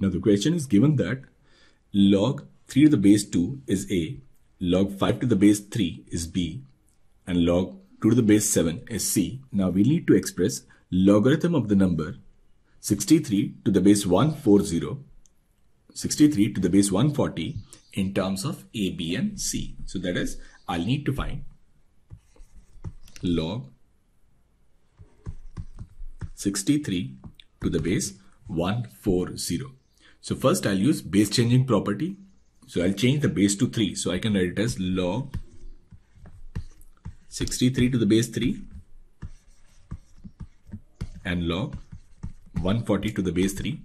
Now the question is given that log 3 to the base 2 is A, log 5 to the base 3 is B, and log 2 to the base 7 is C. Now we need to express logarithm of the number 63 to the base 140, 63 to the base 140 in terms of A, B, and C. So that is, I'll need to find log 63 to the base 140. So first I'll use base changing property. So I'll change the base to 3. So I can write it as log 63 to the base 3 and log 140 to the base 3.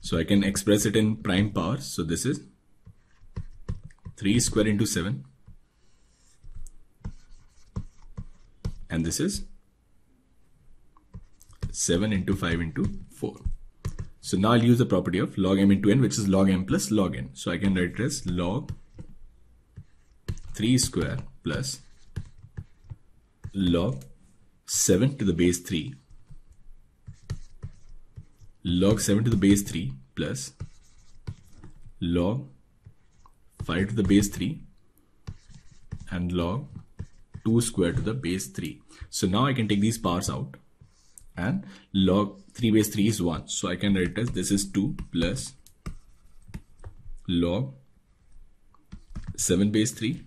So I can express it in prime powers. So this is 3 square into 7. And this is 7 into 5 into 4. So now I'll use the property of log m into n, which is log m plus log n. So I can write it as log 3 square plus log 7 to the base 3. Log 7 to the base 3 plus log 5 to the base 3 and log 2 square to the base 3. So now I can take these powers out, and log 3 base 3 is 1. So I can write it as this is 2 plus log 7 base 3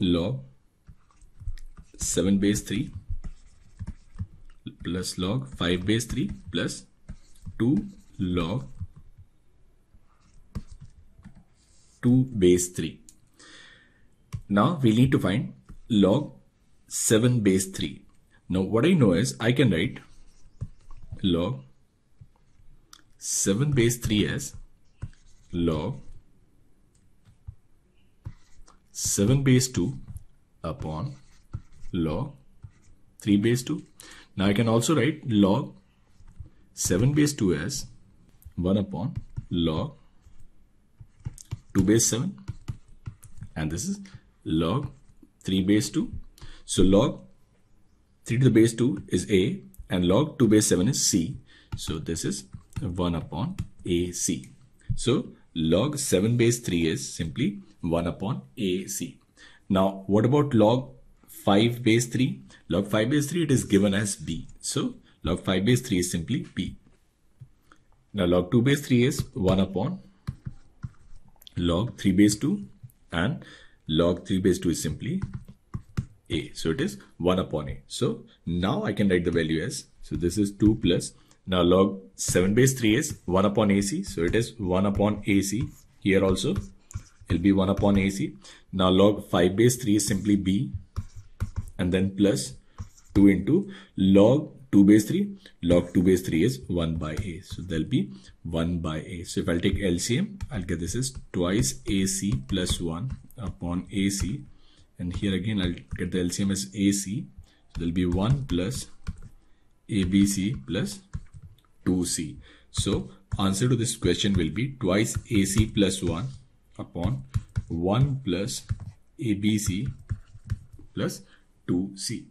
log 7 base 3 plus log 5 base 3 plus 2 log 2 base 3. Now we need to find log 7 base 3. Now what I know is I can write log 7 base 3 as log 7 base 2 upon log 3 base 2. Now I can also write log 7 base 2 as 1 upon log 2 base 7, and this is log 3 base 2. So log 3 to the base 2 is A and log 2 base 7 is C. So this is 1 upon AC. So log 7 base 3 is simply 1 upon AC. Now what about log 5 base 3? Log 5 base 3, it is given as B. So log 5 base 3 is simply B. Now log 2 base 3 is 1 upon log 3 base 2, and log 3 base 2 is simply A. So it is 1 upon A. So now I can write the value as, so this is 2 plus, now log 7 base 3 is 1 upon AC. So it is 1 upon AC. Here also it'll be 1 upon AC. Now log 5 base 3 is simply B, and then plus 2 into log 2 base 3. Log 2 base 3 is 1 by A. So there'll be 1 by A. So if I'll take LCM, I'll get this is twice AC plus 1 upon AC. And here again, I'll get the LCM as AC. So there'll be 1 plus ABC plus 2C. So answer to this question will be twice AC plus 1 upon 1 plus ABC plus 2C.